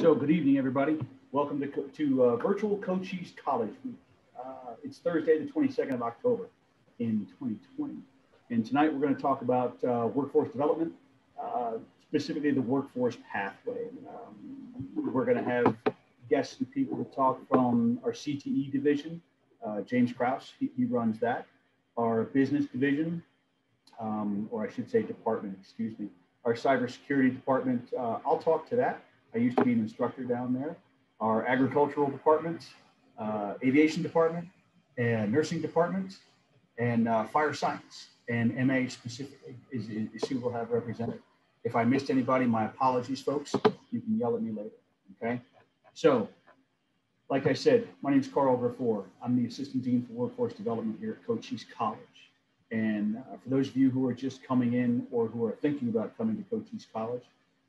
So good evening, everybody. Welcome to virtual Cochise College. It's Thursday, the 22nd of October in 2020. And tonight we're going to talk about workforce development, specifically the workforce pathway. We're going to have guests and people to talk from our CTE division, James Krause, he runs that. Our business division, or I should say department, excuse me. Our cybersecurity department, I'll talk to that. I used to be an instructor down there. Our agricultural department, aviation department, and nursing department, and fire science, and MA specifically is who we'll have represented. If I missed anybody, my apologies, folks. You can yell at me later, okay? So, like I said, my name is Carl Grafford. I'm the Assistant Dean for Workforce Development here at Cochise College. And for those of you who are just coming in or who are thinking about coming to Cochise College,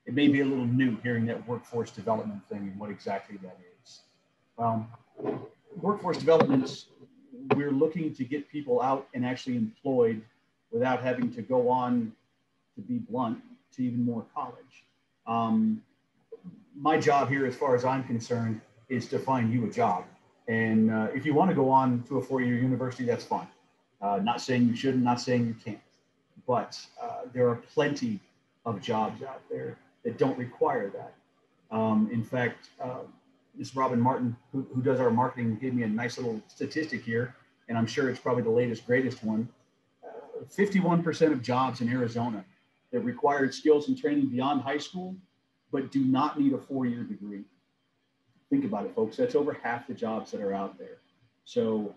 it may be a little new hearing that workforce development thing and what exactly that is. Workforce development, we're looking to get people out and actually employed without having to go on, to be blunt, to even more college. My job here, as far as I'm concerned, is to find you a job. And if you want to go on to a four-year university, that's fine. Not saying you shouldn't, not saying you can't. But there are plenty of jobs out there that don't require that. In fact, Ms. Robin Martin, who does our marketing, gave me a nice little statistic here, and I'm sure it's probably the latest, greatest one. 51% of jobs in Arizona that required skills and training beyond high school, but do not need a four-year degree. Think about it, folks, that's over half the jobs that are out there. So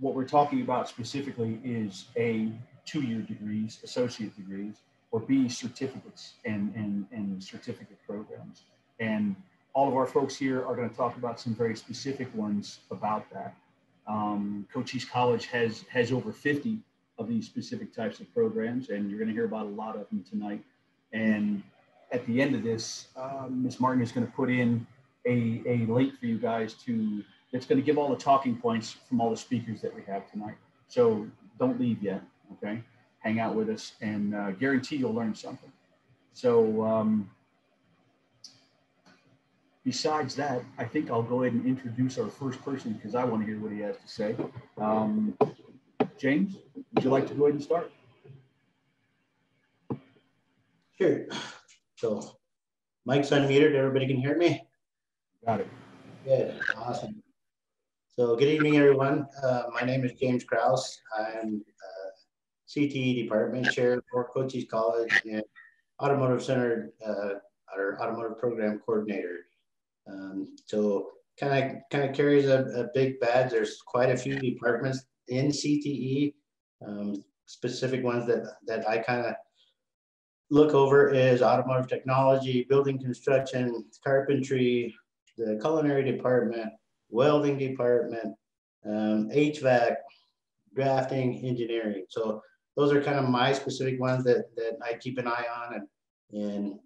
what we're talking about specifically is A, two-year degrees, associate degrees, or B, certificates and certificate programs. And all of our folks here are gonna talk about some very specific ones about that. Cochise College has over 50 of these specific types of programs, and you're gonna hear about a lot of them tonight. And at the end of this, Ms. Martin is gonna put in a link for you guys to, that's going to give all the talking points from all the speakers that we have tonight. So don't leave yet, okay? Hang out with us and guarantee you'll learn something. So besides that, I think I'll go ahead and introduce our first person because I want to hear what he has to say. James, would you like to go ahead and start? Sure. So mic's unmuted, everybody can hear me? Got it. Good, awesome. So good evening, everyone. My name is James Krause. I'm CTE department chair for Cochise College and automotive center, our automotive program coordinator. So kind of carries a big badge. There's quite a few departments in CTE, specific ones that I kind of look over is automotive technology, building construction, carpentry, the culinary department, welding department, HVAC, drafting, engineering. So those are kind of my specific ones that I keep an eye on and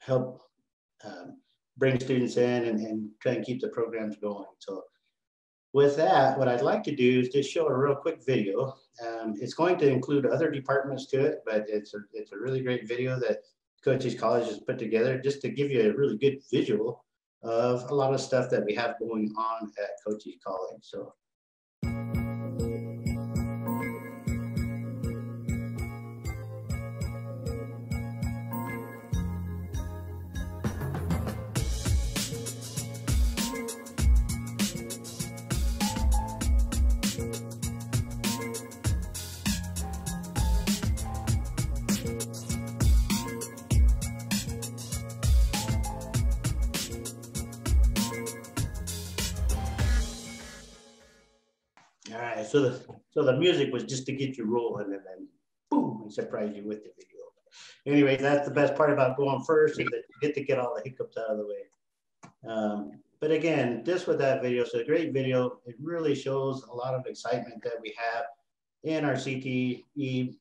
help bring students in and try and keep the programs going. So with that, what I'd like to do is just show a real quick video. It's going to include other departments to it, but it's a really great video that Cochise College has put together just to give you a really good visual of a lot of stuff that we have going on at Cochise College. So. So the music was just to get you rolling and then boom, and surprise you with the video. Anyway, that's the best part about going first is that you get to get all the hiccups out of the way. But again, just with that video, so a great video, it really shows a lot of excitement that we have in our CTE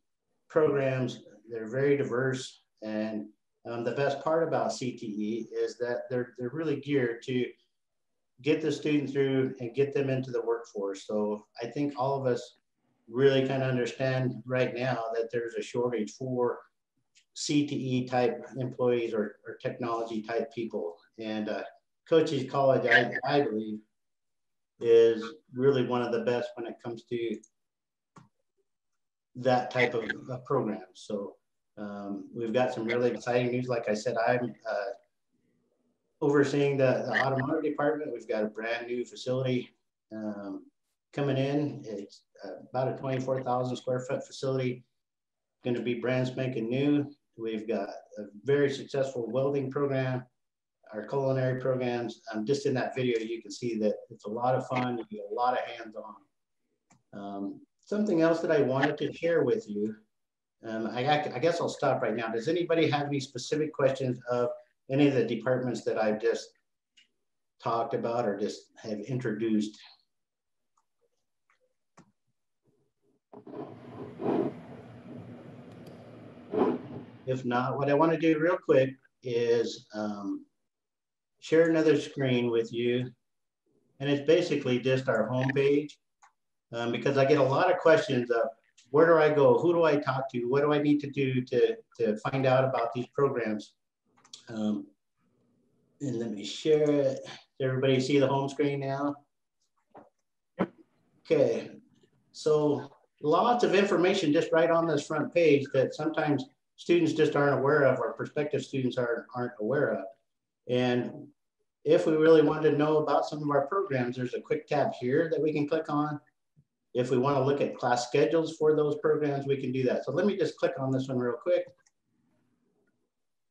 programs. They're very diverse. And the best part about CTE is that they're really geared to get the student through and get them into the workforce. So I think all of us really kind of understand right now that there's a shortage for CTE type employees or technology type people. And Cochise College, I believe, is really one of the best when it comes to that type of program. So we've got some really exciting news. Like I said, I'm overseeing the automotive department. We've got a brand new facility coming in. It's about a 24,000 square foot facility, going to be brand spanking new. We've got a very successful welding program, our culinary programs. Just in that video, you can see that it's a lot of fun, you get a lot of hands-on. Something else that I wanted to share with you, I guess I'll stop right now. Does anybody have any specific questions of any of the departments that I've just talked about or just have introduced? If not, what I want to do real quick is share another screen with you. And it's basically just our homepage, because I get a lot of questions of where do I go? Who do I talk to? What do I need to do to find out about these programs? And let me share it. Does everybody see the home screen now? Okay, so lots of information just right on this front page that sometimes students just aren't aware of, or prospective students aren't aware of. And if we really wanted to know about some of our programs, there's a quick tab here that we can click on. If we want to look at class schedules for those programs, we can do that. So let me just click on this one real quick.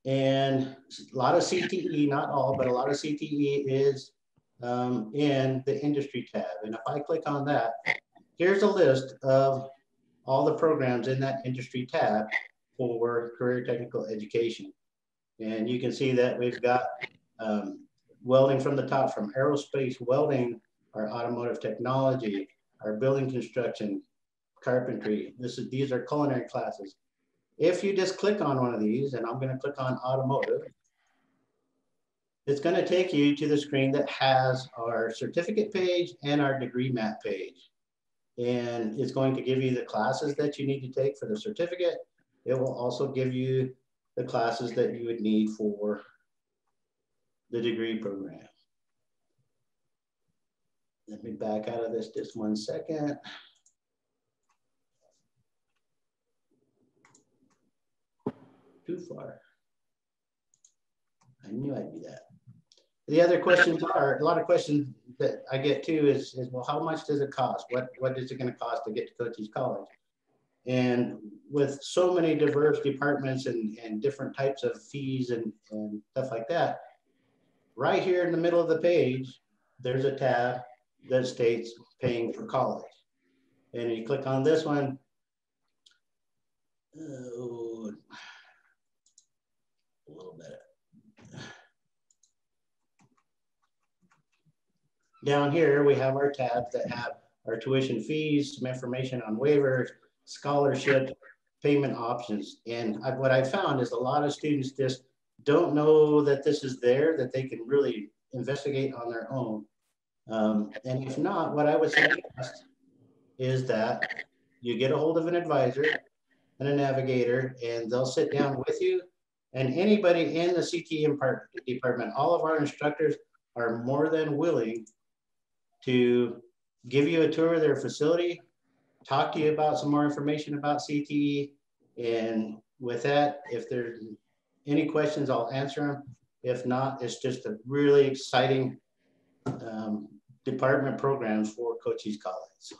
And a lot of CTE, not all, but a lot of CTE is in the industry tab. And if I click on that, here's a list of all the programs in that industry tab for career technical education. And you can see that we've got welding from the top, from aerospace welding, our automotive technology, our building construction, carpentry. These are culinary classes. If you just click on one of these, and I'm gonna click on automotive, it's gonna take you to the screen that has our certificate page and our degree map page. And it's going to give you the classes that you need to take for the certificate. It will also give you the classes that you would need for the degree program. Let me back out of this just one second. Too far. I knew I'd do that. The other questions are, a lot of questions that I get too is well, how much does it cost? What is it going to cost to get to Cochise College? And with so many diverse departments and different types of fees and stuff like that, right here in the middle of the page, there's a tab that states paying for college. And you click on this one. Oh, a little bit. Down here, we have our tabs that have our tuition fees, some information on waivers, scholarship, payment options. And what I found is a lot of students just don't know that this is there, that they can really investigate on their own. And if not, what I would suggest is that you get a hold of an advisor and a navigator, and they'll sit down with you. And anybody in the CTE department, all of our instructors are more than willing to give you a tour of their facility, talk to you about some more information about CTE. And with that, if there's any questions, I'll answer them. If not, it's just a really exciting department programs for Cochise College. So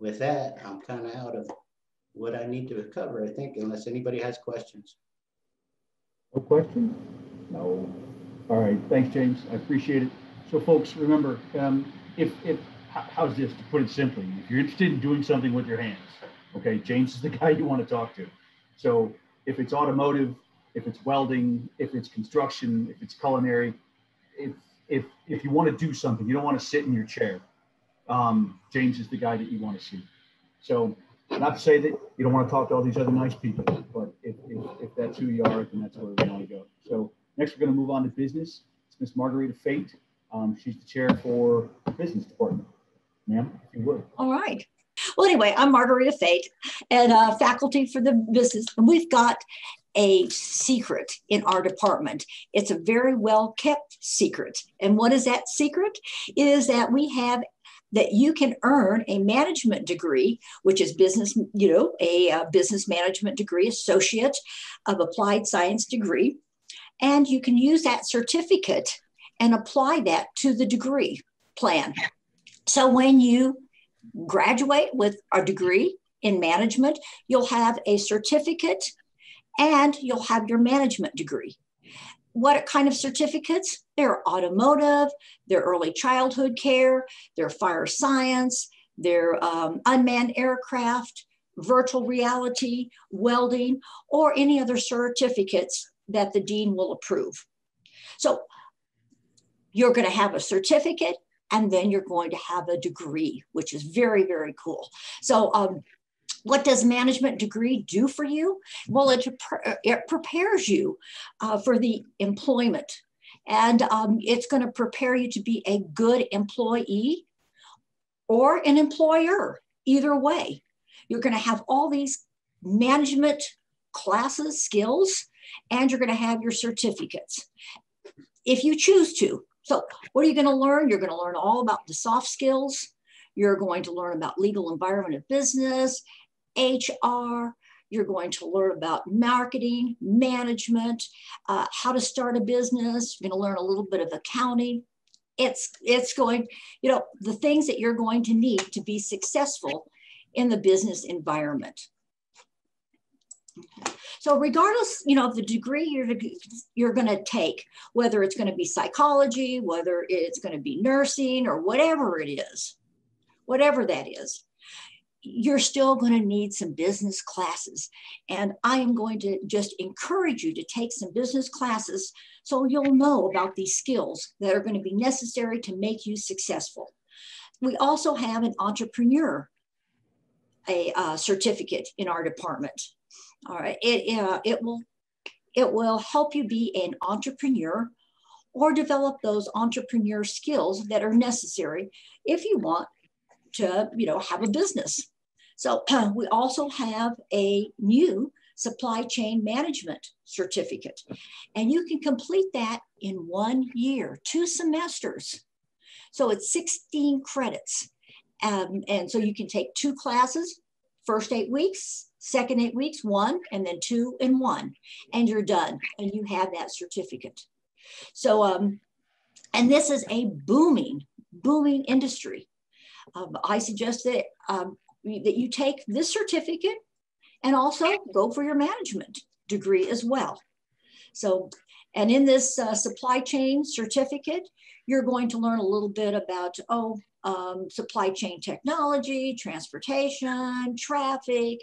with that, I'm kind of out of what I need to cover, I think, unless anybody has questions. No questions? No. All right, thanks, James. I appreciate it. So folks, remember, how's this, to put it simply, if you're interested in doing something with your hands, okay, James is the guy you want to talk to. So if it's automotive, if it's welding, if it's construction, if it's culinary, if you want to do something, you don't want to sit in your chair, James is the guy that you want to see. So not to say that you don't want to talk to all these other nice people, but if that's who you are, then that's where we want to go. So next we're going to move on to business. It's Miss Margarita Fate. She's the chair for the business department. Ma'am, if you would. All right. Well, anyway, I'm Margarita Fate and faculty for the business. And we've got a secret in our department. It's a very well kept secret. And what is that secret? It is that we have that you can earn a management degree, which is business, you know, a business management degree, associate of applied science degree. And you can use that certificate and apply that to the degree plan. So when you graduate with a degree in management, you'll have a certificate and you'll have your management degree. What kind of certificates? They're automotive, they're early childhood care, they're fire science, they're unmanned aircraft, virtual reality, welding, or any other certificates that the dean will approve. So you're going to have a certificate, and then you're going to have a degree, which is very, very cool. So what does management degree do for you? Well, it prepares you for the employment, and it's going to prepare you to be a good employee or an employer, either way. You're going to have all these management classes, skills, and you're going to have your certificates if you choose to. So what are you going to learn? You're going to learn all about the soft skills. You're going to learn about legal environment of business, HR. You're going to learn about marketing, management, how to start a business. You're going to learn a little bit of accounting. It's going, you know, the things that you're going to need to be successful in the business environment. So regardless, you know, of the degree you're going to take, whether it's going to be psychology, whether it's going to be nursing or whatever it is, whatever that is, you're still going to need some business classes. And I am going to just encourage you to take some business classes so you'll know about these skills that are going to be necessary to make you successful. We also have an entrepreneur, a certificate in our department. All right, it will help you be an entrepreneur or develop those entrepreneur skills that are necessary if you want to, you know, have a business. So we also have a new supply chain management certificate, and you can complete that in 1 year, 2 semesters. So it's 16 credits. And so you can take 2 classes, first 8 weeks, second 8 weeks, 1, and then 2 and 1, and you're done, and you have that certificate. So, and this is a booming, booming industry. I suggest that you take this certificate and also go for your management degree as well. So, and in this supply chain certificate, you're going to learn a little bit about, supply chain technology, transportation, traffic,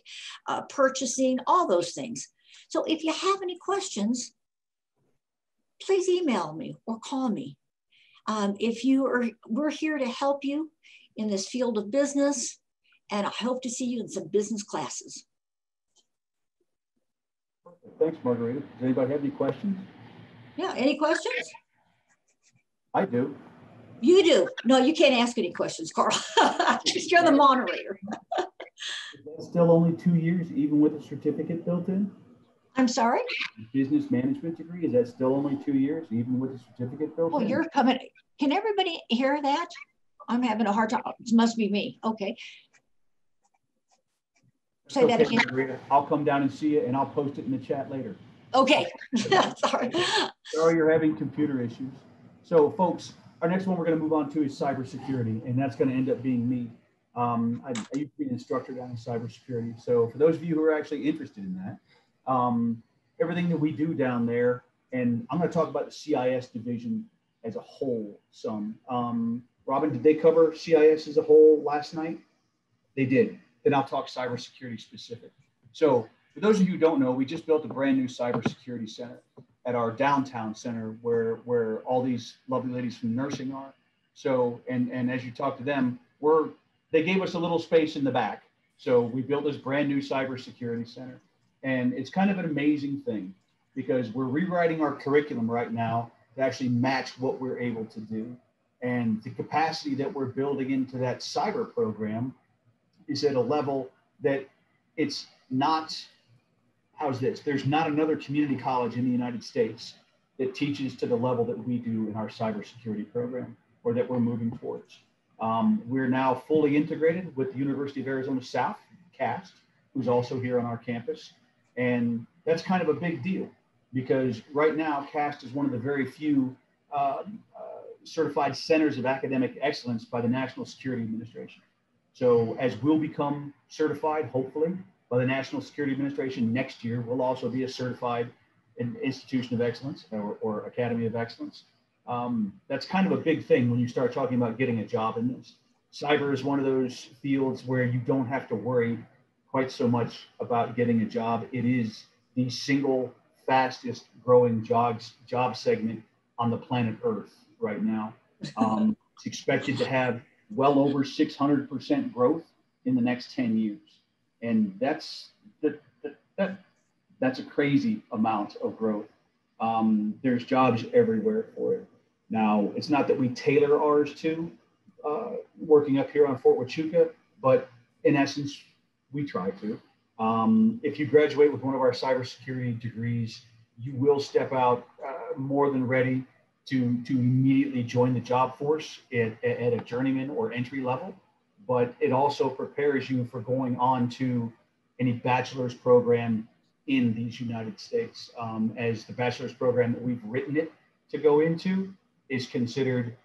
purchasing, all those things. So if you have any questions, please email me or call me. We're here to help you in this field of business, and I hope to see you in some business classes. Thanks, Margarita. Does anybody have any questions? Yeah, any questions? I do. You do. No, you can't ask any questions, Carl. You're the moderator. Still only 2 years, even with a certificate built in? I'm sorry? Business management degree, is that still only 2 years, even with a certificate built in? Well, you're coming. Can everybody hear that? I'm having a hard time. It must be me. Okay. Say that again. Margarita, I'll come down and see you, and I'll post it in the chat later. Okay. Sorry. Sorry you're having computer issues. So, folks, our next one we're going to move on to is cybersecurity, and that's going to end up being me. I used to be an instructor down in cybersecurity. So for those of you who are actually interested in that, everything that we do down there, and I'm going to talk about the CIS division as a whole some. Robin, did they cover CIS as a whole last night? They did. Then I'll talk cybersecurity specific. So for those of you who don't know, we just built a brand new cybersecurity center at our downtown center where all these lovely ladies from nursing are. So, and as you talk to them, they gave us a little space in the back. So we built this brand new cybersecurity center. And it's kind of an amazing thing because we're rewriting our curriculum right now to actually match what we're able to do. And the capacity that we're building into that cyber program is at a level that it's not how's this? There's not another community college in the United States that teaches to the level that we do in our cybersecurity program, or that we're moving towards. We're now fully integrated with the University of Arizona South, CAST, who's also here on our campus. And that's kind of a big deal, because right now CAST is one of the very few certified centers of academic excellence by the National Security Administration. So as we'll become certified, hopefully, by the National Security Administration next year, we'll also be a certified institution of excellence, or academy of excellence. That's kind of a big thing when you start talking about getting a job in this. Cyber is one of those fields where you don't have to worry quite so much about getting a job. It is the single fastest growing job segment on the planet Earth right now. It's expected to have well over 600% growth in the next 10 years. And that's a crazy amount of growth. There's jobs everywhere for it. Now, it's not that we tailor ours to working up here on Fort Huachuca, but in essence, we try to. If you graduate with one of our cybersecurity degrees, you will step out more than ready to immediately join the job force at a journeyman or entry level. But it also prepares you for going on to any bachelor's program in these United States, as the bachelor's program that we've written it to go into is considered,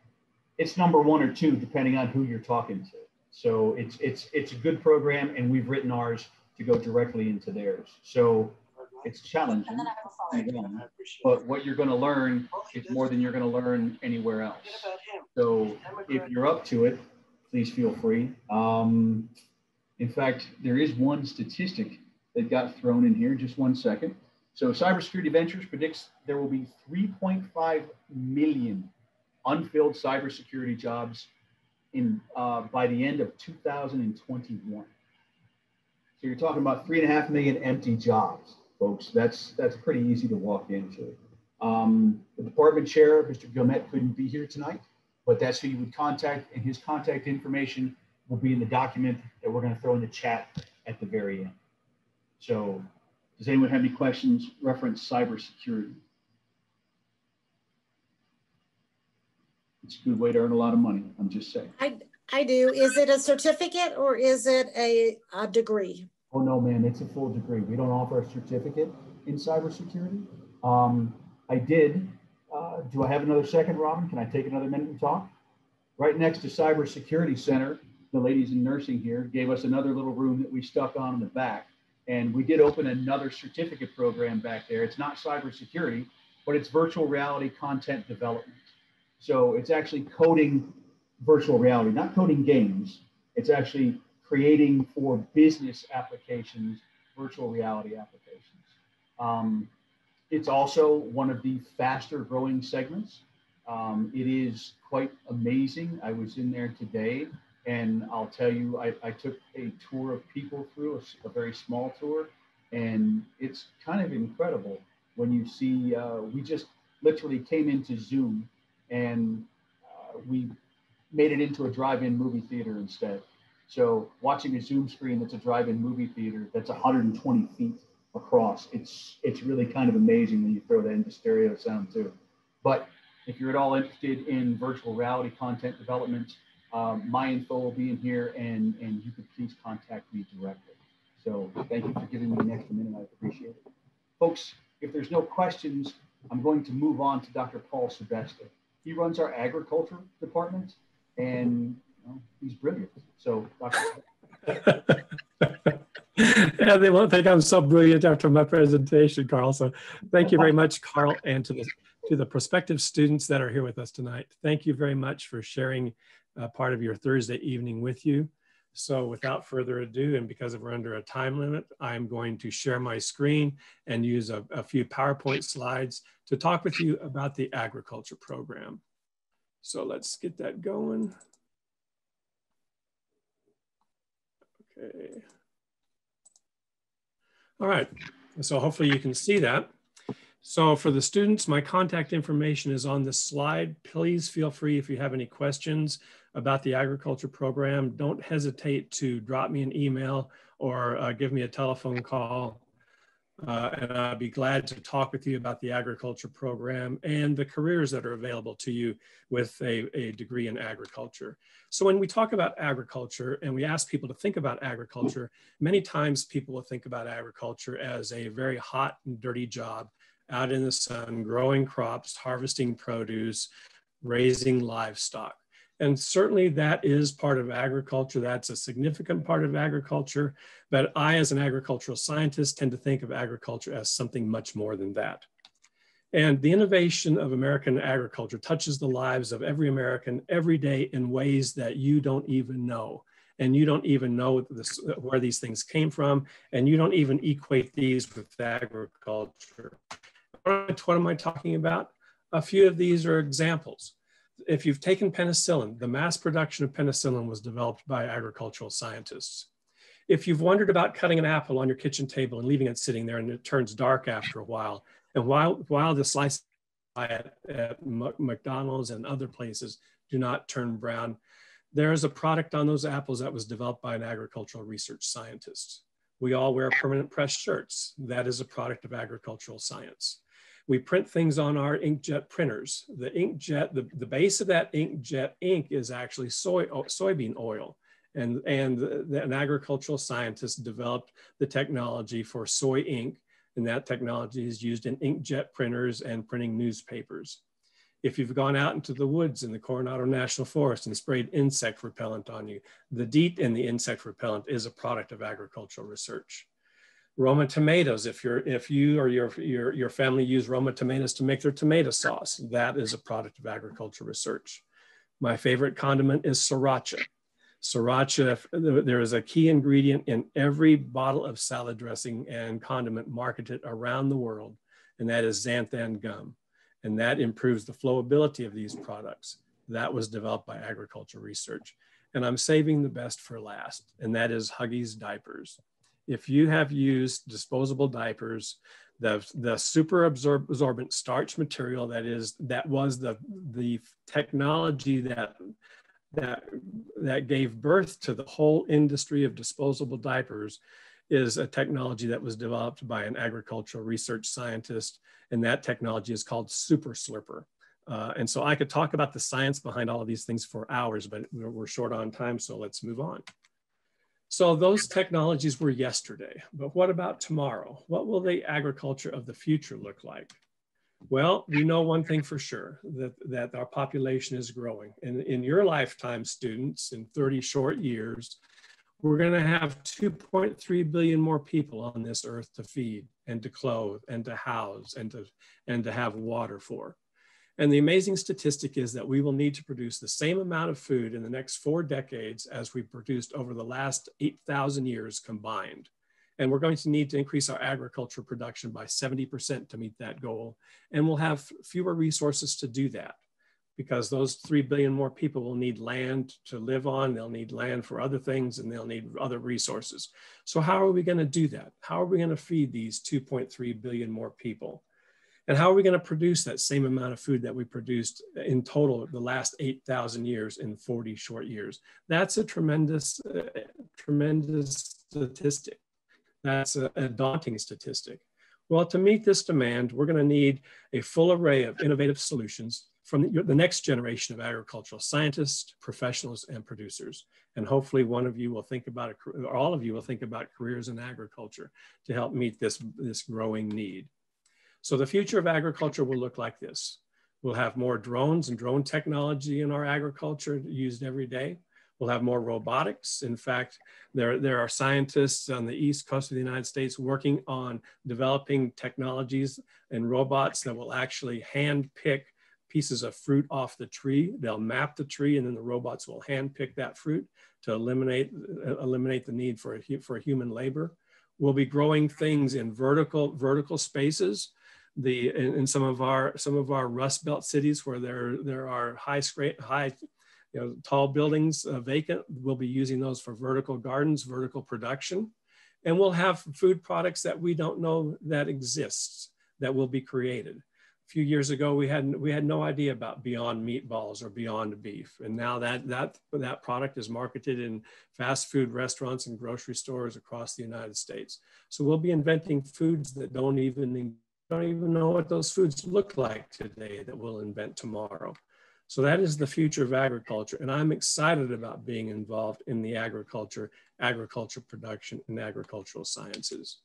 it's number one or two, depending on who you're talking to. So it's a good program, and we've written ours to go directly into theirs. So it's challenging, and then I have a follow-up. But what you're gonna learn is more than you're gonna learn anywhere else. So if you're up to it, please feel free. In fact, there is one statistic that got thrown in here, just one second. So Cybersecurity Ventures predicts there will be 3.5 million unfilled cybersecurity jobs in by the end of 2021. So you're talking about 3.5 million empty jobs, folks. That's pretty easy to walk into. The department chair, Mr. Gilmette, couldn't be here tonight, but that's who you would contact, and his contact information will be in the document that we're gonna throw in the chat at the very end. So does anyone have any questions reference cybersecurity? It's a good way to earn a lot of money, I'm just saying. I do. Is it a certificate or is it a degree? Oh no, ma'am, it's a full degree. We don't offer a certificate in cybersecurity. I did, do I have another second, Robin? Can I take another minute and talk? Right next to Cybersecurity Center, the ladies in nursing here gave us another little room that we stuck on in the back. And we did open another certificate program back there. It's not cybersecurity, but it's virtual reality content development. So it's actually coding virtual reality, not coding games. It's actually creating for business applications, virtual reality applications. It's also one of the faster growing segments. It is quite amazing. I was in there today. And I'll tell you, I took a tour of people through a very small tour, and it's kind of incredible when you see, we just literally came into Zoom, and we made it into a drive-in movie theater instead. So watching a Zoom screen that's a drive-in movie theater that's 120 feet across, it's really kind of amazing when you throw that into stereo sound too. But if you're at all interested in virtual reality content development, my info will be in here, and you could please contact me directly. So thank you for giving me an extra minute. I appreciate it. Folks, if there's no questions, I'm going to move on to Dr. Paul Sebastian. He runs our agriculture department, and you know, he's brilliant. So, Dr. Yeah, they won't think I'm so brilliant after my presentation, Carl. So thank you very much, Carl, and to the prospective students that are here with us tonight. Thank you very much for sharing part of your Thursday evening with you. So without further ado, and because we're under a time limit, I'm going to share my screen and use a few PowerPoint slides to talk with you about the agriculture program. So let's get that going. Okay. All right, so hopefully you can see that. So for the students, my contact information is on this slide. Please feel free if you have any questions about the agriculture program. Don't hesitate to drop me an email or give me a telephone call. and I'd be glad to talk with you about the agriculture program and the careers that are available to you with a degree in agriculture. So when we talk about agriculture and we ask people to think about agriculture, many times people will think about agriculture as a very hot and dirty job out in the sun, growing crops, harvesting produce, raising livestock. And certainly that is part of agriculture. That's a significant part of agriculture. But I, as an agricultural scientist, tend to think of agriculture as something much more than that. And the innovation of American agriculture touches the lives of every American every day in ways that you don't even know. And you don't even know where these things came from. And you don't even equate these with agriculture. What am I talking about? A few of these are examples. If you've taken penicillin, the mass production of penicillin was developed by agricultural scientists. If you've wondered about cutting an apple on your kitchen table and leaving it sitting there and it turns dark after a while, and while the slices at McDonald's and other places do not turn brown, there is a product on those apples that was developed by an agricultural research scientist. We all wear permanent press shirts. That is a product of agricultural science. We print things on our inkjet printers. The inkjet, the base of that inkjet ink is actually soybean oil. And an agricultural scientist developed the technology for soy ink, and that technology is used in inkjet printers and printing newspapers. If you've gone out into the woods in the Coronado National Forest and sprayed insect repellent on you, the DEET in the insect repellent is a product of agricultural research. Roma tomatoes, if you or your family use Roma tomatoes to make their tomato sauce, that is a product of agriculture research. My favorite condiment is sriracha. Sriracha, there is a key ingredient in every bottle of salad dressing and condiment marketed around the world, and that is xanthan gum. And that improves the flowability of these products. That was developed by agriculture research. And I'm saving the best for last, and that is Huggies diapers. If you have used disposable diapers, the super absorbent starch material that was the technology that gave birth to the whole industry of disposable diapers is a technology that was developed by an agricultural research scientist, and that technology is called super slurper. And so I could talk about the science behind all of these things for hours, but we're short on time, so let's move on. So those technologies were yesterday, but what about tomorrow? What will the agriculture of the future look like? Well, we know one thing for sure, that our population is growing. And in your lifetime, students, in 30 short years, we're gonna have 2.3 billion more people on this earth to feed and to clothe and to house and to have water for. And the amazing statistic is that we will need to produce the same amount of food in the next 4 decades as we produced over the last 8,000 years combined. And we're going to need to increase our agriculture production by 70% to meet that goal. And we'll have fewer resources to do that because those 3 billion more people will need land to live on, they'll need land for other things, and they'll need other resources. So how are we going to do that? How are we going to feed these 2.3 billion more people? And how are we going to produce that same amount of food that we produced in total the last 8,000 years in 40 short years? That's a tremendous, tremendous statistic. That's a daunting statistic. Well, to meet this demand, we're going to need a full array of innovative solutions from the next generation of agricultural scientists, professionals, and producers. And hopefully one of you will think about, or all of you will think about careers in agriculture to help meet this growing need. So the future of agriculture will look like this. We'll have more drones and drone technology in our agriculture used every day. We'll have more robotics. In fact, there are scientists on the East Coast of the United States working on developing technologies and robots that will actually hand pick pieces of fruit off the tree. They'll map the tree and then the robots will hand pick that fruit to eliminate the need for human labor. We'll be growing things in vertical spaces. In some of our Rust Belt cities where there are high, tall buildings vacant, we'll be using those for vertical gardens, vertical production, and we'll have food products that we don't know that exists that will be created. few years ago, we had no idea about Beyond Meatballs or Beyond Beef. And now that product is marketed in fast food restaurants and grocery stores across the United States. So we'll be inventing foods that don't even know what those foods look like today that we'll invent tomorrow. So that is the future of agriculture. And I'm excited about being involved in the agriculture production and agricultural sciences.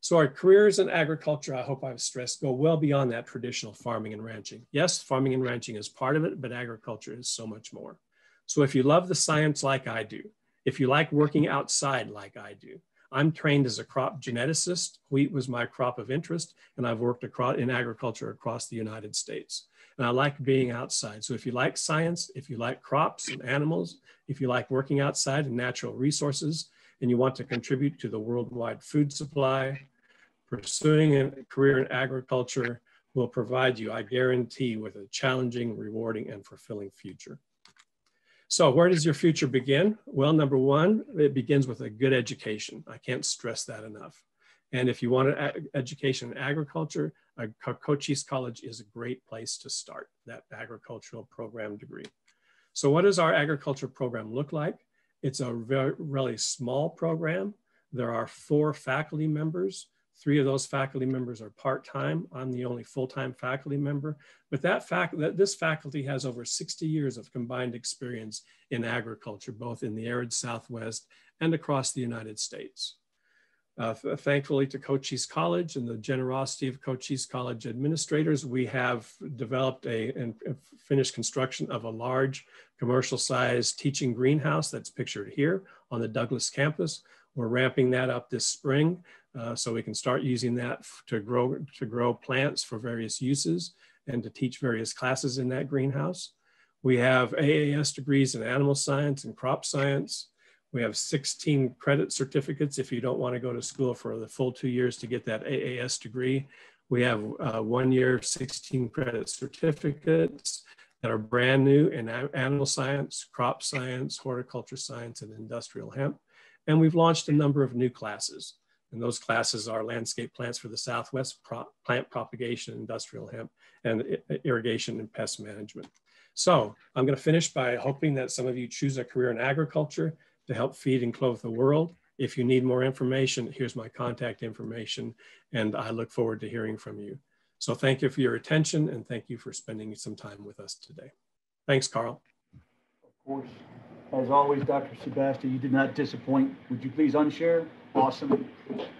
So our careers in agriculture, I hope I've stressed, go well beyond that traditional farming and ranching. Yes, farming and ranching is part of it, but agriculture is so much more. So if you love the science like I do, if you like working outside like I do, I'm trained as a crop geneticist. Wheat was my crop of interest, and I've worked in agriculture across the United States. And I like being outside. So if you like science, if you like crops and animals, if you like working outside and natural resources, and you want to contribute to the worldwide food supply, pursuing a career in agriculture will provide you, I guarantee, with a challenging, rewarding, and fulfilling future. So where does your future begin? Well, number one, it begins with a good education. I can't stress that enough. And if you want an education in agriculture, Cochise College is a great place to start that agricultural program degree. So what does our agriculture program look like? It's a really small program. There are 4 faculty members. 3 of those faculty members are part-time. I'm the only full-time faculty member, but this faculty has over 60 years of combined experience in agriculture, both in the arid Southwest and across the United States. Thankfully to Cochise College and the generosity of Cochise College administrators, we have developed and finished construction of a large commercial-sized teaching greenhouse that's pictured here on the Douglas campus. We're ramping that up this spring. So we can start using that to grow plants for various uses and to teach various classes in that greenhouse. We have AAS degrees in animal science and crop science. We have 16 credit certificates if you don't want to go to school for the full 2 years to get that AAS degree. We have 1 year, 16 credit certificates that are brand new in animal science, crop science, horticulture science, and industrial hemp. And we've launched a number of new classes. And those classes are landscape plants for the Southwest, plant propagation, industrial hemp, and irrigation and pest management. So I'm going to finish by hoping that some of you choose a career in agriculture to help feed and clothe the world. If you need more information, here's my contact information, and I look forward to hearing from you. So thank you for your attention, and thank you for spending some time with us today. Thanks, Carl. Of course. As always, Dr. Sebastian, you did not disappoint. Would you please unshare? Awesome.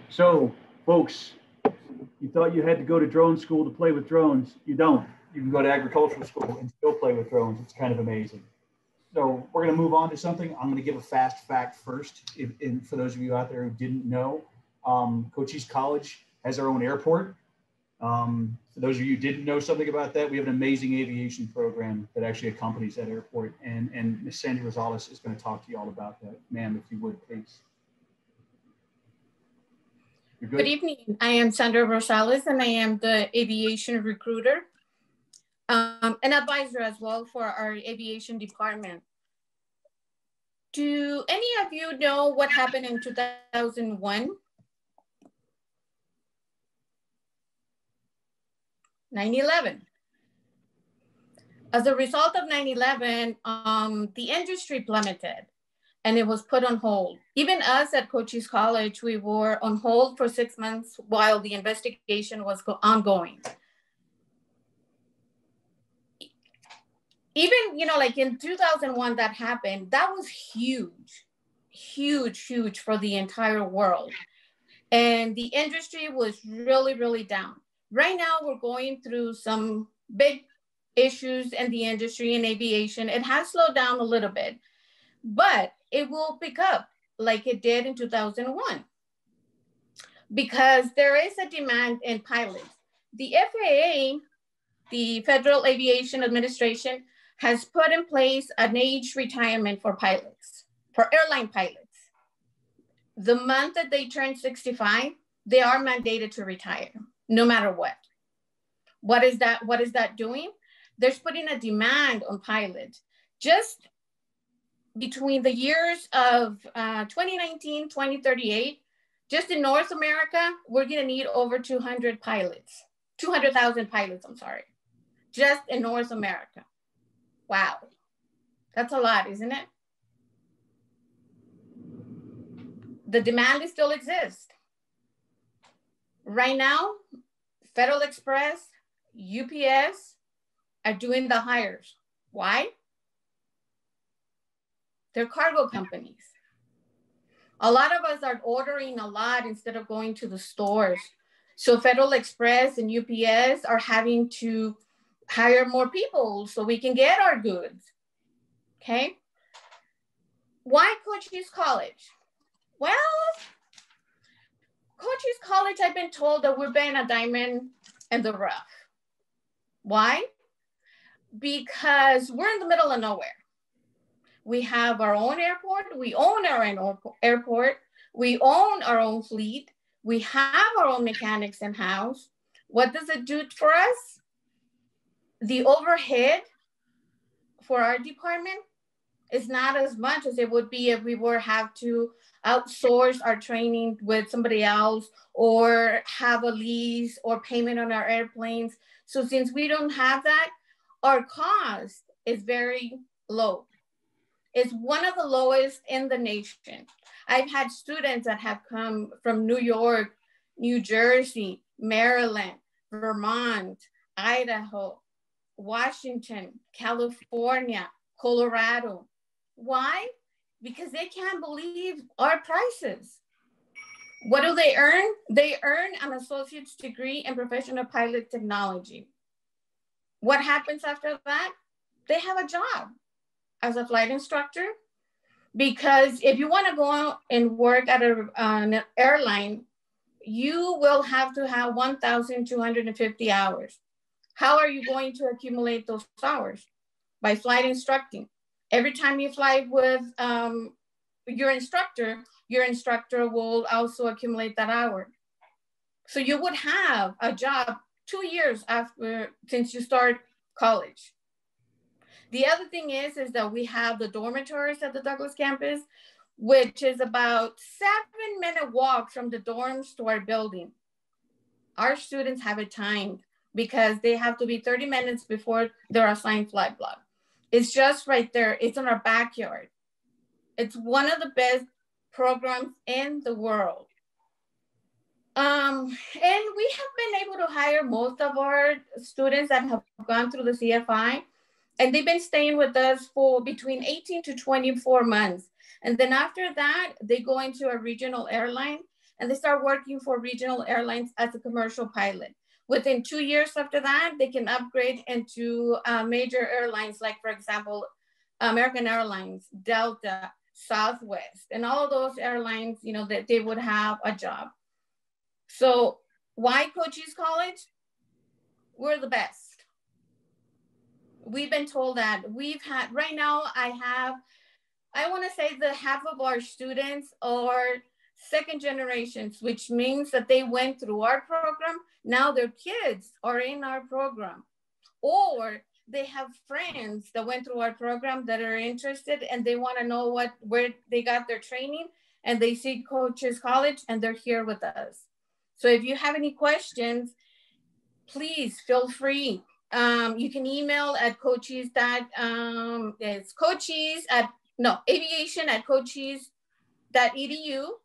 So, folks, you thought you had to go to drone school to play with drones. You don't. You can go to agricultural school and still play with drones. It's kind of amazing. So we're going to move on to something. I'm going to give a fast fact first. And for those of you out there who didn't know, Cochise College has their own airport. For those of you who didn't know something about that, we have an amazing aviation program that actually accompanies that airport. And Ms. Sandra Rosales is going to talk to you all about that. Ma'am, if you would, please. Good evening. I am Sandra Rosales, and I am the aviation recruiter and advisor as well for our aviation department. Do any of you know what happened in 2001? 9/11. As a result of 9/11, the industry plummeted, and it was put on hold. Even us at Cochise College, we were on hold for 6 months while the investigation was ongoing. Even, you know, like in 2001 that happened, that was huge, huge, huge for the entire world. And the industry was really, really down. Right now we're going through some big issues in the industry and aviation. It has slowed down a little bit, but it will pick up like it did in 2001 because there is a demand in pilots. The FAA, the Federal Aviation Administration, has put in place an age retirement for pilots, for airline pilots. The month that they turn 65, they are mandated to retire, no matter what. What is that doing? They're putting a demand on pilots. Just between the years of 2019, 2038, just in North America, we're gonna need over 200 pilots 200,000 pilots, I'm sorry, just in North America. Wow, that's a lot, isn't it? The demand still exists. Right now, Federal Express, UPS are doing the hires. Why? They're cargo companies. A lot of us are ordering a lot instead of going to the stores. So Federal Express and UPS are having to hire more people so we can get our goods, okay? Why Cochise College? Well, Cochise College, I've been told that we're being a diamond in the rough. Why? Because we're in the middle of nowhere. We have our own airport. We own our own airport. We own our own fleet. We have our own mechanics in-house. What does it do for us? The overhead for our department is not as much as it would be if we were have to outsource our training with somebody else or have a lease or payment on our airplanes. So since we don't have that, our cost is very low. It's one of the lowest in the nation. I've had students that have come from New York, New Jersey, Maryland, Vermont, Idaho, Washington, California, Colorado. Why? Because they can't believe our prices. What do they earn? They earn an associate's degree in professional pilot technology. What happens after that? They have a job as a flight instructor, because if you want to go out and work at an airline, you will have to have 1,250 hours. How are you going to accumulate those hours? By flight instructing. Every time you fly with your instructor will also accumulate that hour. So you would have a job 2 years after, since you start college. The other thing is that we have the dormitories at the Douglas campus, which is about 7-minute walk from the dorms to our building. Our students have it timed because they have to be 30 minutes before their assigned flight block. It's just right there. It's in our backyard. It's one of the best programs in the world. And we have been able to hire most of our students that have gone through the CFI, and they've been staying with us for between 18 to 24 months. And then after that, they go into a regional airline and they start working for regional airlines as a commercial pilot. Within 2 years after that, they can upgrade into major airlines, like for example, American Airlines, Delta, Southwest, and all of those airlines, you know, that they would have a job. So why Cochise College? We're the best. We've been told that. We've had, right now I wanna say that half of our students are second generations, which means that they went through our program. Now their kids are in our program, or they have friends that went through our program that are interested and they wanna know where they got their training, and they see Cochise College and they're here with us. So if you have any questions, please feel free. You can email at Cochise aviation@cochise.edu,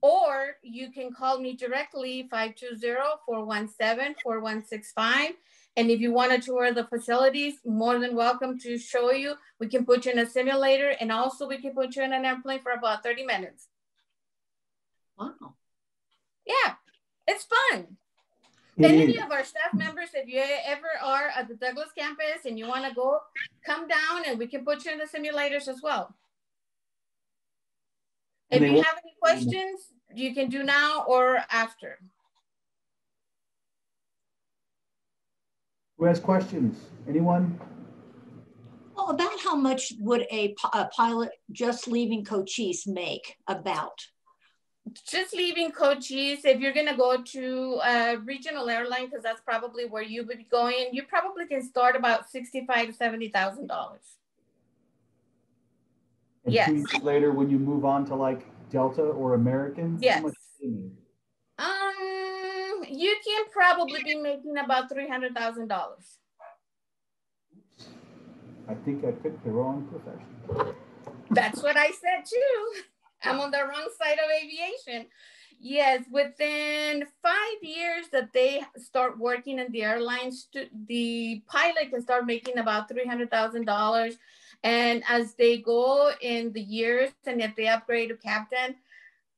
or you can call me directly, 520-417-4165. And if you want to tour the facilities, more than welcome to show you. We can put you in a simulator, and also we can put you in an airplane for about 30 minutes. Wow. Yeah, it's fun. Then any of our staff members, if you ever are at the Douglas campus and you want to go, come down and we can put you in the simulators as well. If you have any questions, you can do now or after. Who has questions? Anyone? Well, about how much would a pilot just leaving Cochise make about? Just leaving Cochise, if you're gonna go to a regional airline, because that's probably where you would be going, you probably can start about $65,000 to $70,000. Yes. 2 years later, when you move on to like Delta or American, yes. How much do you need? you can probably be making about $300,000. I think I picked the wrong profession. That's what I said too. I'm on the wrong side of aviation. Yes, within 5 years that they start working in the airlines, the pilot can start making about $300,000. And as they go in the years and if they upgrade to captain,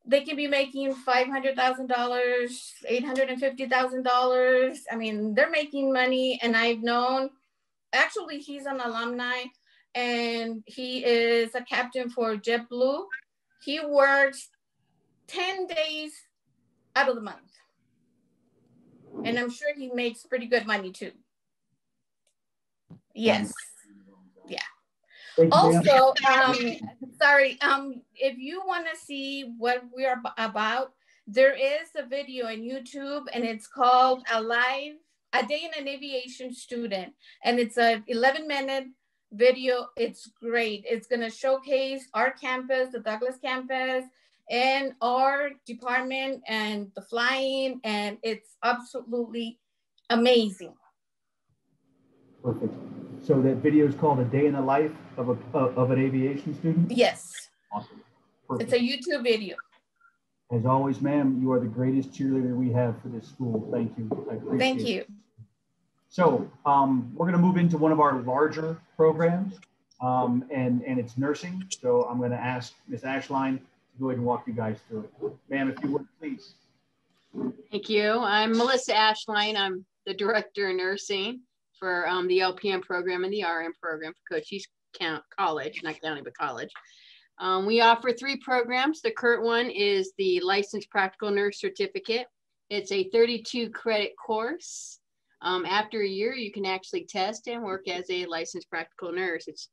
they can be making $500,000, $850,000. I mean, they're making money. And I've known, actually, he's an alumni and he is a captain for JetBlue. He works 10 days out of the month. And I'm sure he makes pretty good money too. Yes, yeah. Also, if you wanna see what we are about, there is a video on YouTube and it's called A Day in an Aviation Student. And it's an 11-minute video. It's great. It's gonna showcase our campus, the Douglas campus, and our department and the flying, and it's absolutely amazing. Perfect. So that video is called A Day in the Life of an Aviation Student? Yes. Awesome. Perfect. It's a YouTube video. As always, ma'am, you are the greatest cheerleader we have for this school. Thank you. I appreciate Thank you. It. So we're going to move into one of our larger programs, and it's nursing. So I'm going to ask Ms. Ashline go ahead and walk you guys through it. Ma'am, if you would, please. Thank you. I'm Melissa Ashline. I'm the Director of Nursing for the LPN program and the RN program for Cochise College, not county, but college. We offer three programs. The current one is the Licensed Practical Nurse Certificate. It's a 32-credit course. After a year, you can actually test and work as a licensed practical nurse. It's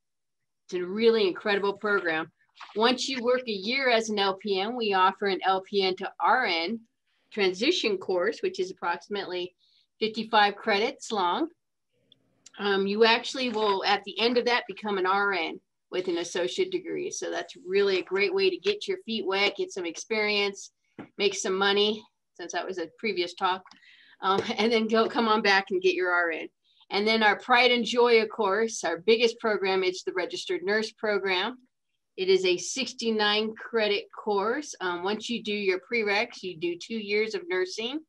a really incredible program. Once you work a year as an LPN, we offer an LPN to RN transition course, which is approximately 55 credits long. You actually will, at the end of that, become an RN with an associate degree. So that's really a great way to get your feet wet, get some experience, make some money, since that was a previous talk, and then come on back and get your RN. And then our Pride and Joy, of course, our biggest program is the Registered Nurse Program. It is a 69-credit course. Once you do your prereqs, you do 2 years of nursing,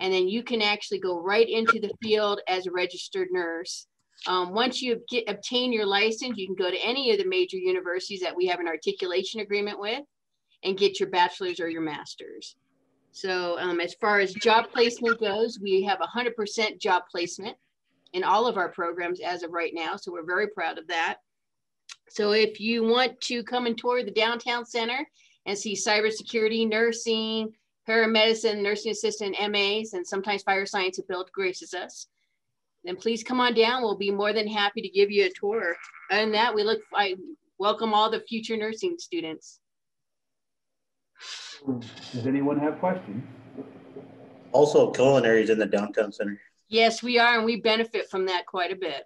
and then you can actually go right into the field as a registered nurse. Once you obtain your license, you can go to any of the major universities that we have an articulation agreement with and get your bachelor's or your master's. So as far as job placement goes, we have 100% job placement in all of our programs as of right now, so we're very proud of that. So if you want to come and tour the downtown center and see cybersecurity, nursing, paramedicine, nursing assistant, MAs, and sometimes fire science, if Bill graces us, then please come on down. We'll be more than happy to give you a tour. And that I welcome all the future nursing students. Does anyone have questions? Also, culinary is in the downtown center. Yes, we are, and we benefit from that quite a bit.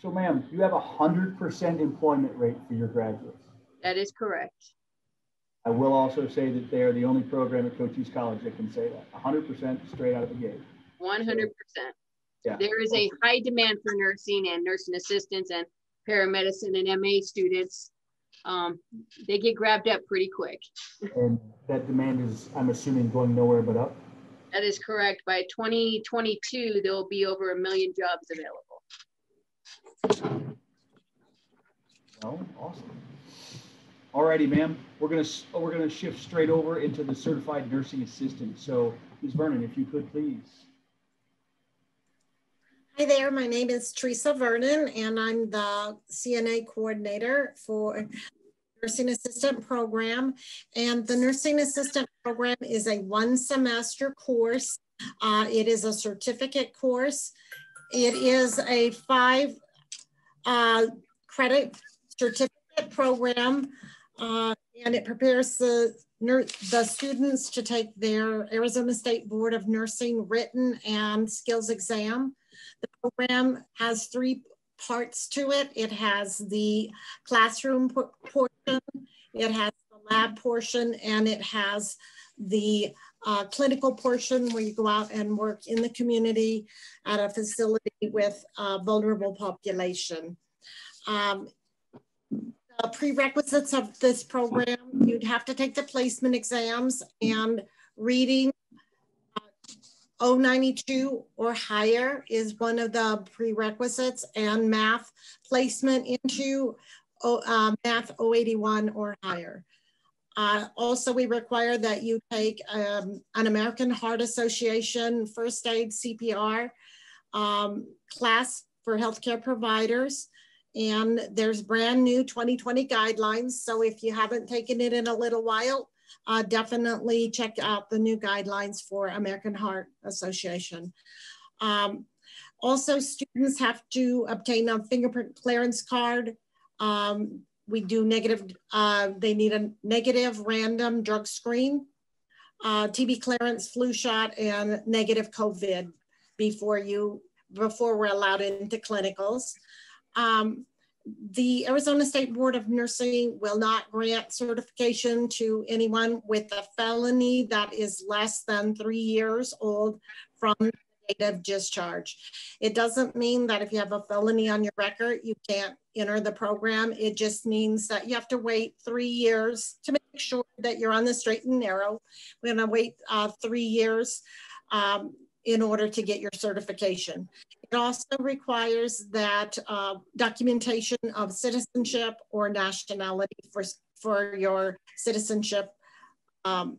So ma'am, you have a 100% employment rate for your graduates. That is correct. I will also say that they are the only program at Cochise College that can say that, 100% straight out of the gate. 100%. So, yeah. There is a high demand for nursing and nursing assistants and paramedicine and MA students. They get grabbed up pretty quick. And that demand is, I'm assuming, going nowhere but up? That is correct. By 2022, there will be over 1 million jobs available. Oh, awesome. Alrighty, ma'am. We're gonna shift straight over into the certified nursing assistant. So, Ms. Vernon, if you could, please. Hi there. My name is Teresa Vernon, and I'm the CNA coordinator for nursing assistant program. And the nursing assistant program is a one-semester course. It is a certificate course. It is a 5-credit certificate program, and it prepares the students to take their Arizona State Board of Nursing written and skills exam. The program has three parts to it. It has the classroom portion, it has the lab portion, and it has the clinical portion where you go out and work in the community at a facility with a vulnerable population. The prerequisites of this program, you'd have to take the placement exams and reading 092 or higher is one of the prerequisites, and math placement into math 081 or higher. Also, we require that you take an American Heart Association first aid CPR class for healthcare providers. And there's brand new 2020 guidelines. So if you haven't taken it in a little while, definitely check out the new guidelines for American Heart Association. Also, students have to obtain a fingerprint clearance card. We do they need a negative random drug screen, TB clearance, flu shot, and negative COVID before we're allowed into clinicals. The Arizona State Board of Nursing will not grant certification to anyone with a felony that is less than 3 years old from the date of discharge. It doesn't mean that if you have a felony on your record, you can't enter the program. It just means that you have to wait 3 years to make sure that you're on the straight and narrow. We're gonna wait 3 years in order to get your certification. It also requires that documentation of citizenship or nationality for your citizenship or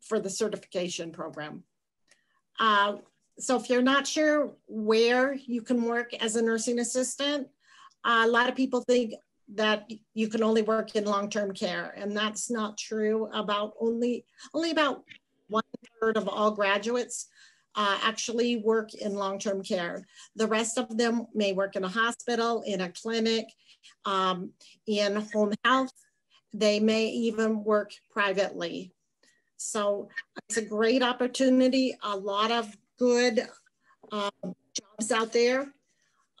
for the certification program. So if you're not sure where you can work as a nursing assistant, a lot of people think that you can only work in long-term care, and that's not true. Only about 1/3 of all graduates actually work in long-term care. The rest of them may work in a hospital, in a clinic, in home health. They may even work privately. So it's a great opportunity, a lot of good jobs out there.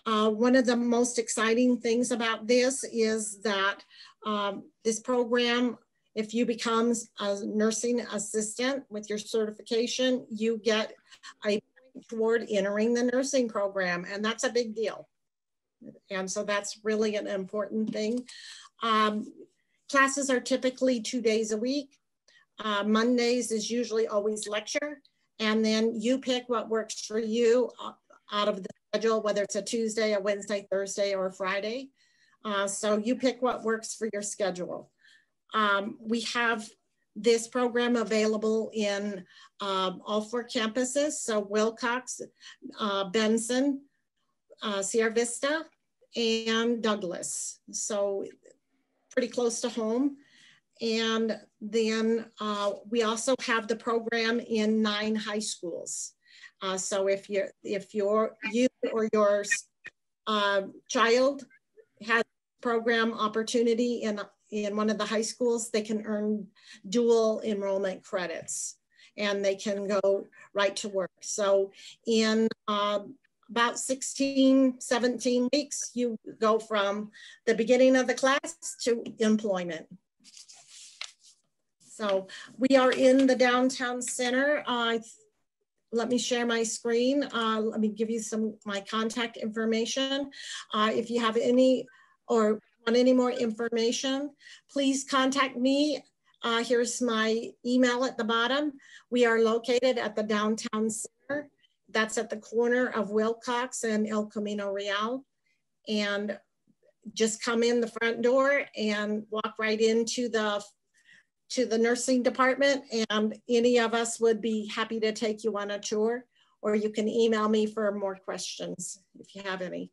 One of the most exciting things about this is that this program, if you become a nursing assistant with your certification, you get a point toward entering the nursing program, and that's a big deal. And so that's really an important thing. Classes are typically 2 days a week. Mondays is usually always lecture, and then you pick what works for you out of the schedule, whether it's a Tuesday, a Wednesday, Thursday, or a Friday. So you pick what works for your schedule. We have this program available in all four campuses, so Wilcox, Benson, Sierra Vista, and Douglas, so pretty close to home. And then we also have the program in 9 high schools. So if you or your child has program opportunity in one of the high schools, they can earn dual enrollment credits and they can go right to work. So in about 16, 17 weeks, you go from the beginning of the class to employment. So we are in the downtown center. Let me share my screen. Let me give you my contact information. If you have any or want any more information, please contact me. Here's my email at the bottom. We are located at the downtown center. That's at the corner of Wilcox and El Camino Real. And just come in the front door and walk right into the nursing department, and any of us would be happy to take you on a tour, or you can email me for more questions if you have any.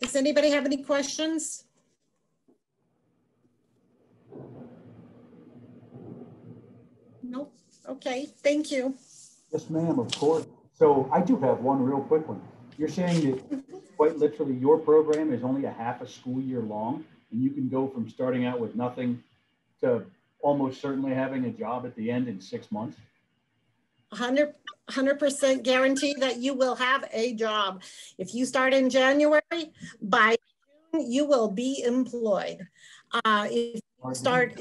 Does anybody have any questions? Nope. Okay, thank you. Yes, ma'am, of course. So I do have one real quick one. You're saying that quite literally your program is only a half a school year long, and you can go from starting out with nothing to almost certainly having a job at the end in 6 months? 100% guarantee that you will have a job. If you start in January, by you will be employed. If you start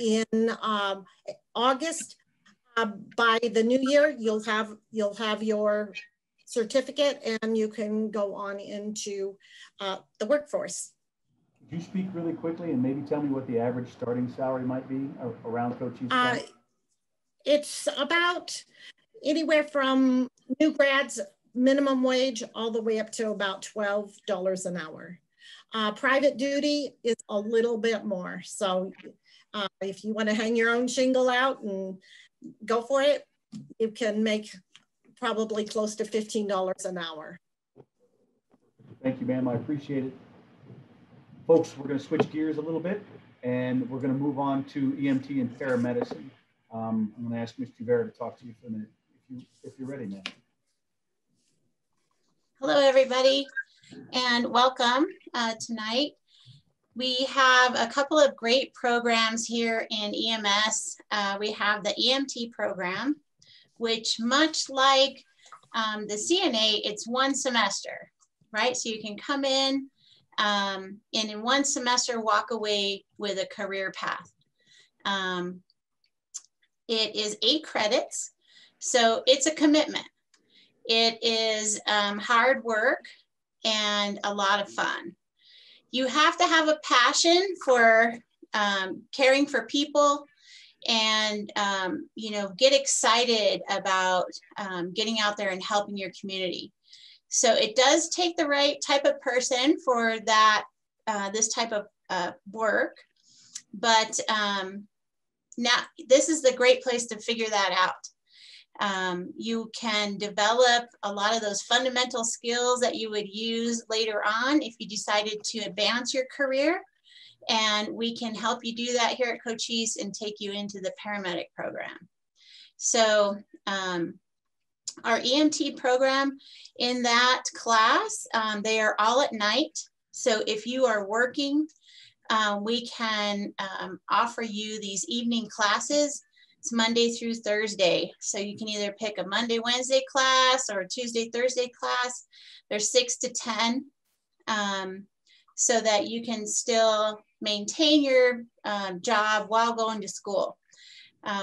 in August, by the new year, you'll have your certificate and you can go on into the workforce. Could you speak really quickly and maybe tell me what the average starting salary might be around Cochise? It's about anywhere from new grads minimum wage all the way up to about $12 an hour. Private duty is a little bit more. So if you want to hang your own shingle out and go for it, you can make probably close to $15 an hour. Thank you, ma'am. I appreciate it. Folks, we're going to switch gears a little bit and we're going to move on to EMT and paramedicine. I'm going to ask Mr. Rivera to talk to you for a minute if you're ready, ma'am. Hello, everybody, and welcome tonight. We have a couple of great programs here in EMS. We have the EMT program, which much like the CNA, it's one semester, right? So you can come in and in one semester walk away with a career path. It is 8 credits, so it's a commitment. It is hard work and a lot of fun. You have to have a passion for caring for people and, you know, get excited about getting out there and helping your community. So it does take the right type of person for that, this type of work, but now this is the great place to figure that out. You can develop a lot of those fundamental skills that you would use later on if you decided to advance your career. And we can help you do that here at Cochise and take you into the paramedic program. So our EMT program, in that class, they are all at night. So if you are working, we can offer you these evening classes. It's Monday through Thursday. So you can either pick a Monday, Wednesday class or a Tuesday, Thursday class. They're 6 to 10 so that you can still maintain your job while going to school.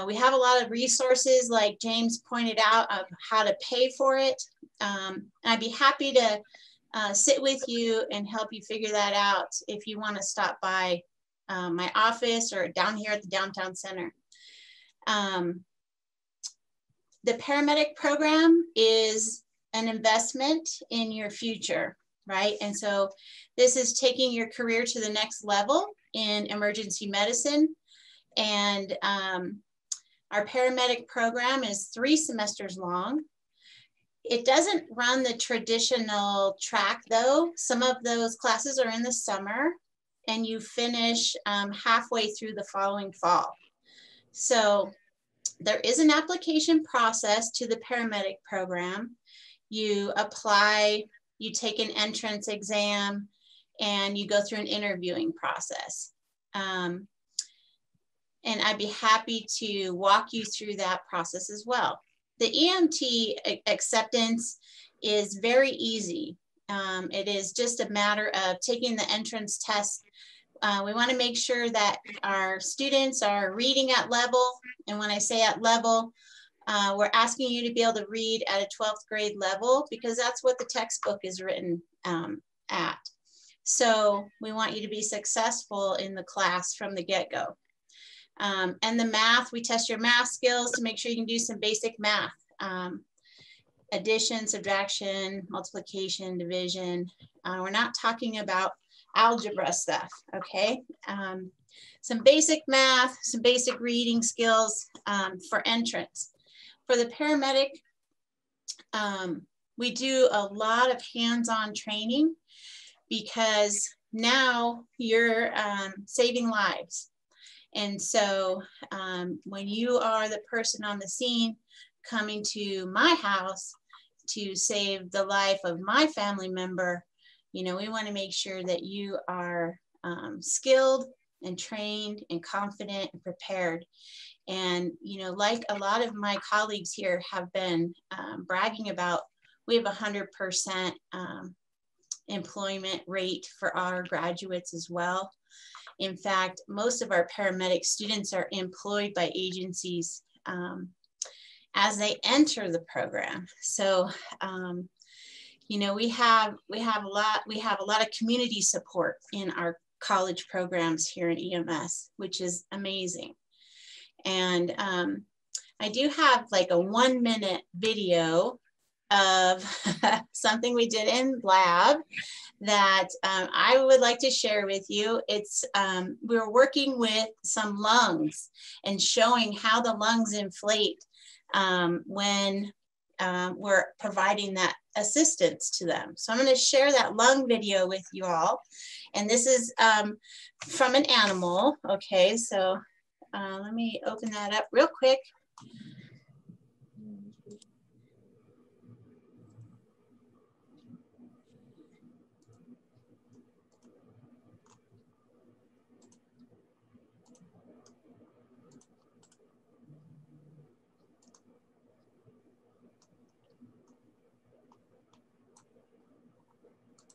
We have a lot of resources, like James pointed out, of how to pay for it. And I'd be happy to sit with you and help you figure that out if you want to stop by my office or down here at the downtown center. The paramedic program is an investment in your future, right? And so this is taking your career to the next level in emergency medicine. And our paramedic program is 3 semesters long. It doesn't run the traditional track, though. Some of those classes are in the summer and you finish halfway through the following fall. So there is an application process to the paramedic program. You apply, you take an entrance exam, and you go through an interviewing process. And I'd be happy to walk you through that process as well. The EMT acceptance is very easy. It is just a matter of taking the entrance test. We want to make sure that our students are reading at level. And when I say at level, we're asking you to be able to read at a 12th grade level, because that's what the textbook is written at. So we want you to be successful in the class from the get-go. And the math, we test your math skills to make sure you can do some basic math. Addition, subtraction, multiplication, division. We're not talking about algebra stuff, okay? Some basic math, some basic reading skills for entrance. For the paramedic, we do a lot of hands-on training, because now you're saving lives. And so when you are the person on the scene coming to my house to save the life of my family member, you know, we want to make sure that you are skilled and trained and confident and prepared. And, you know, like a lot of my colleagues here have been bragging about, we have 100% employment rate for our graduates as well. In fact, most of our paramedic students are employed by agencies as they enter the program. So, you know, we have a lot of community support in our college programs here in EMS, which is amazing. And I do have like a 1-minute video of something we did in lab that I would like to share with you. It's, we were working with some lungs and showing how the lungs inflate when we're providing that assistance to them. So I'm gonna share that lung video with you all. And this is from an animal, okay? So let me open that up real quick.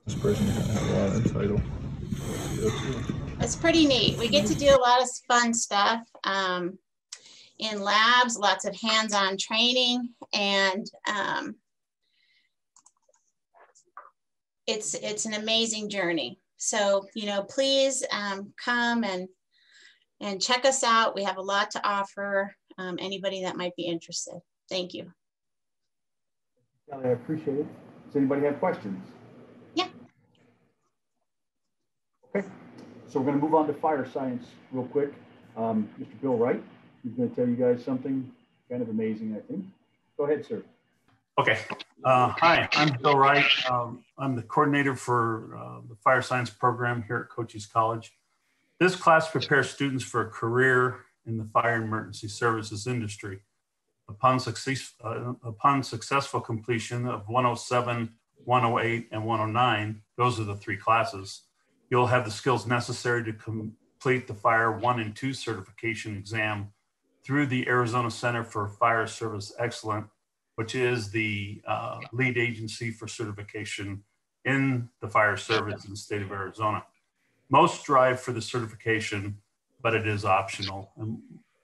This person had a lot of title. That's pretty neat. We get to do a lot of fun stuff in labs, lots of hands-on training, and it's an amazing journey. So, you know, please come and check us out. We have a lot to offer anybody that might be interested. Thank you. I appreciate it. Does anybody have questions? Okay, so we're going to move on to fire science real quick. Mr. Bill Wright is going to tell you guys something kind of amazing, I think. Go ahead, sir. Okay. Hi, I'm Bill Wright. I'm the coordinator for the fire science program here at Cochise College. This class prepares students for a career in the fire and emergency services industry. Upon successful completion of 107, 108, and 109, those are the three classes, you'll have the skills necessary to complete the Fire 1 and 2 certification exam through the Arizona Center for Fire Service Excellent, which is the lead agency for certification in the fire service in the state of Arizona. Most strive for the certification, but it is optional. And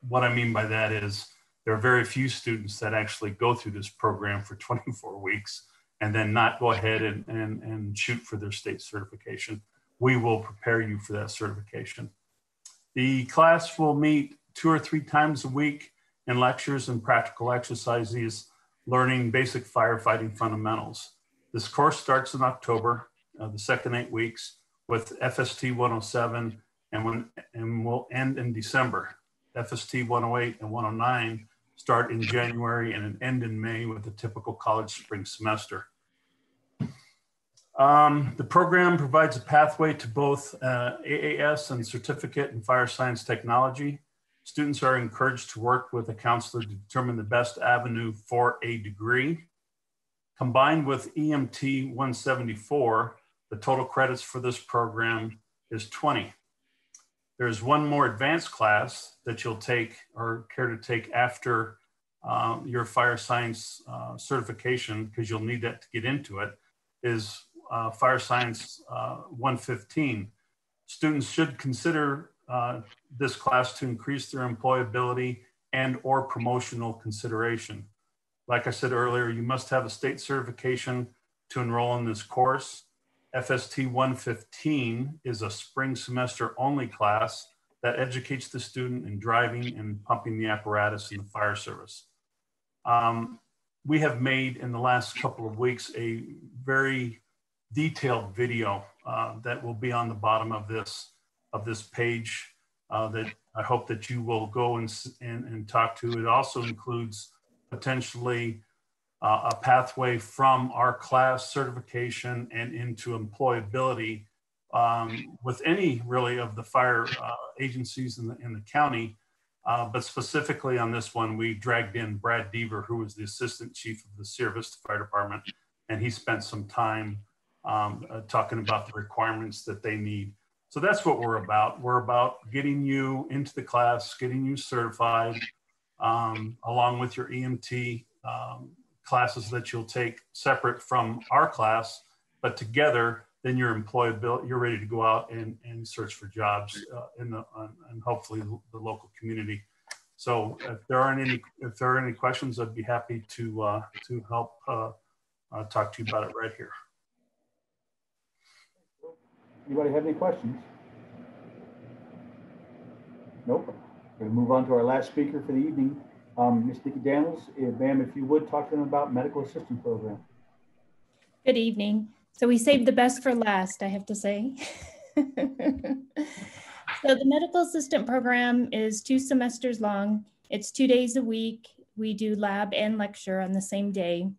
what I mean by that is there are very few students that actually go through this program for 24 weeks and then not go ahead and shoot for their state certification. We will prepare you for that certification. The class will meet 2 or 3 times a week in lectures and practical exercises, learning basic firefighting fundamentals. This course starts in October, the second 8 weeks, with FST 107 and will end in December. FST 108 and 109 start in January and end in May with the typical college spring semester. The program provides a pathway to both AAS and certificate in fire science technology. Students are encouraged to work with a counselor to determine the best avenue for a degree. Combined with EMT 174, the total credits for this program is 20. There's one more advanced class that you'll take or care to take after your fire science certification, because you'll need that to get into it, is Fire Science 115. Students should consider this class to increase their employability and or promotional consideration. Like I said earlier, you must have a state certification to enroll in this course. FST 115 is a spring semester only class that educates the student in driving and pumping the apparatus in the fire service. We have made in the last couple of weeks a very detailed video that will be on the bottom of this page that I hope that you will go and talk to. It also includes potentially a pathway from our class certification and into employability with any really of the fire agencies in the county. But specifically on this one, we dragged in Brad Deaver, who was the assistant chief of the Sierra Vista Fire Department, and he spent some time talking about the requirements that they need. So that's what we're about. We're about getting you into the class, getting you certified, along with your EMT classes that you'll take separate from our class, but together then you're employable, you're ready to go out and search for jobs and hopefully the local community. So if there are any questions, I'd be happy to help talk to you about it right here. Anybody have any questions? Nope. We're gonna move on to our last speaker for the evening. Ms. Nikki Daniels, ma'am, if you would talk to them about medical assistance program. Good evening. So we saved the best for last, I have to say. So the medical assistant program is 2 semesters long. It's 2 days a week. We do lab and lecture on the same day.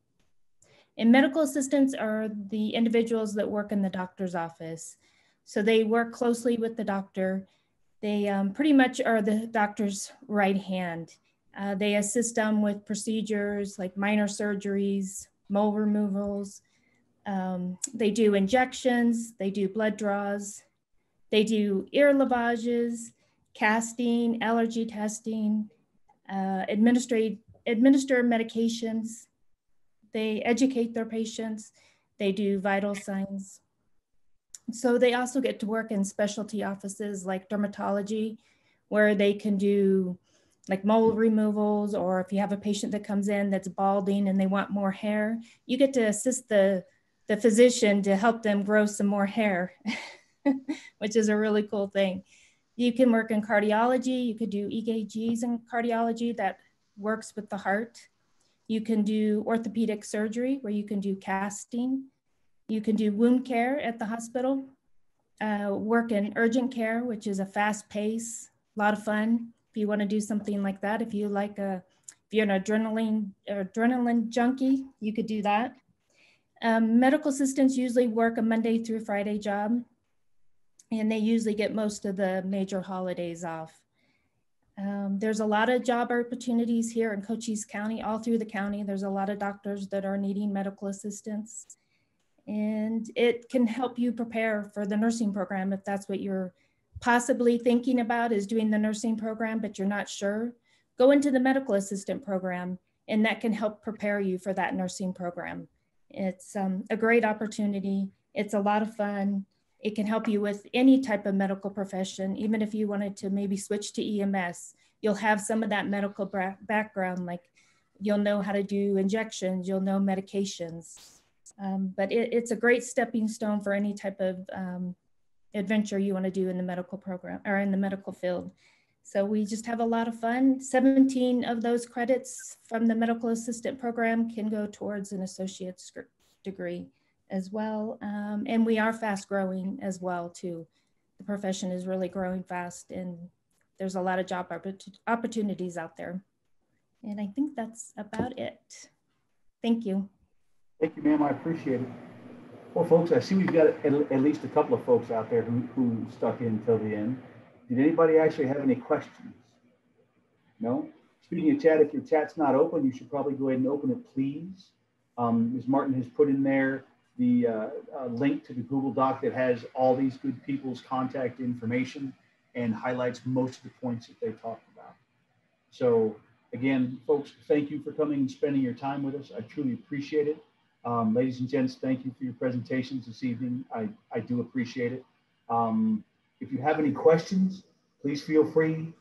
And medical assistants are the individuals that work in the doctor's office. So they work closely with the doctor. They pretty much are the doctor's right hand. They assist them with procedures like minor surgeries, mole removals. They do injections. They do blood draws. They do ear lavages, casting, allergy testing, administer medications. They educate their patients. They do vital signs. So they also get to work in specialty offices like dermatology, where they can do like mole removals, or if you have a patient that comes in that's balding and they want more hair, you get to assist the physician to help them grow some more hair. Which is a really cool thing. You can work in cardiology. You could do EKGs in cardiology that works with the heart. You can do orthopedic surgery where you can do casting. You can do wound care at the hospital. Work in urgent care, which is a fast pace, a lot of fun. If you want to do something like that, if you're an adrenaline junkie, you could do that. Medical assistants usually work a Monday through Friday job. And they usually get most of the major holidays off. There's a lot of job opportunities here in Cochise County, all through the county. There's a lot of doctors that are needing medical assistance. And it can help you prepare for the nursing program if that's what you're possibly thinking about, is doing the nursing program, but you're not sure. Go into the medical assistant program, and that can help prepare you for that nursing program. It's a great opportunity. It's a lot of fun. It can help you with any type of medical profession. Even if you wanted to maybe switch to EMS, you'll have some of that medical background, like you'll know how to do injections, you'll know medications. But it's a great stepping stone for any type of adventure you want to do in the medical program or in the medical field. So we just have a lot of fun. 17 of those credits from the medical assistant program can go towards an associate's degree as well. And we are fast growing as well too. The profession is really growing fast, and there's a lot of job opportunities out there. And I think that's about it. Thank you. Thank you, ma'am, I appreciate it. Well, folks, I see we've got at least a couple of folks out there who stuck in till the end. Did anybody actually have any questions? No? Speaking of chat, if your chat's not open, you should probably go ahead and open it, please. Ms. Martin has put in there the link to the Google Doc that has all these good people's contact information and highlights most of the points that they talked about. So again, folks, thank you for coming and spending your time with us. I truly appreciate it. Ladies and gents, thank you for your presentations this evening. I do appreciate it. If you have any questions, please feel free.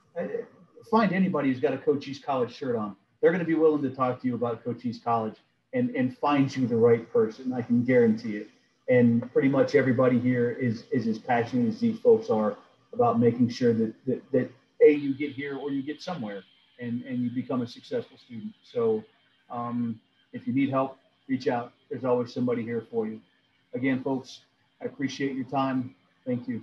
Find anybody who's got a Cochise College shirt on. They're gonna be willing to talk to you about Cochise College. And find you the right person, I can guarantee it. And pretty much everybody here is as passionate as these folks are about making sure that A, you get here or you get somewhere and you become a successful student. So if you need help, reach out. There's always somebody here for you. Again, folks, I appreciate your time. Thank you.